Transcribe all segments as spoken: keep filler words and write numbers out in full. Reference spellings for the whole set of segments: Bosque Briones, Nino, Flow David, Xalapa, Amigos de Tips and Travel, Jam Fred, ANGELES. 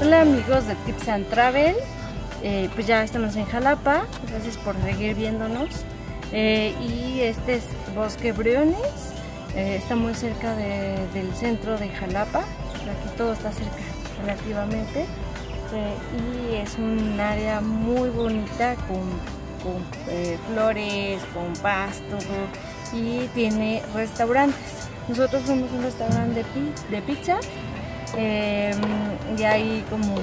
Hola amigos de Tips and Travel, eh, pues ya estamos en Xalapa, gracias por seguir viéndonos. Eh, y este es Bosque Briones, eh, está muy cerca de, del centro de Xalapa, aquí todo está cerca relativamente. Eh, y es un área muy bonita con, con eh, flores, con pasto y tiene restaurantes. Nosotros fuimos a un restaurante de, de pizza. Eh, y hay como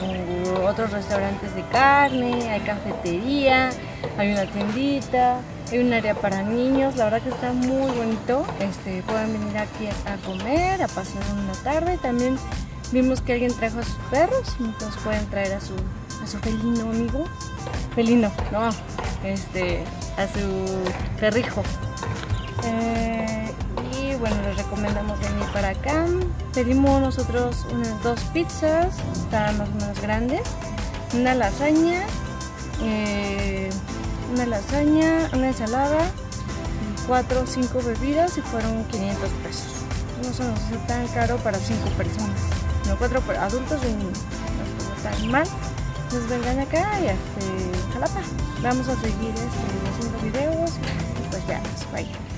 otros restaurantes de carne, hay cafetería, hay una tiendita, hay un área para niños, la verdad que está muy bonito. Este, pueden venir aquí a comer, a pasar una tarde. También vimos que alguien trajo a sus perros, entonces pueden traer a su, a su felino amigo, felino, no, este, a su perrijo. Eh, y bueno, les recomendamos venir para acá. Pedimos nosotros unas dos pizzas, están más o menos grandes, una lasaña, eh, una lasaña, una ensalada, cuatro o cinco bebidas y fueron quinientos pesos. No se nos hace tan caro para cinco personas, no, cuatro adultos y un niño, no se nos hace tan mal. Nos vengan acá y hasta Xalapa. Vamos a seguir este, haciendo videos y pues ya, bye.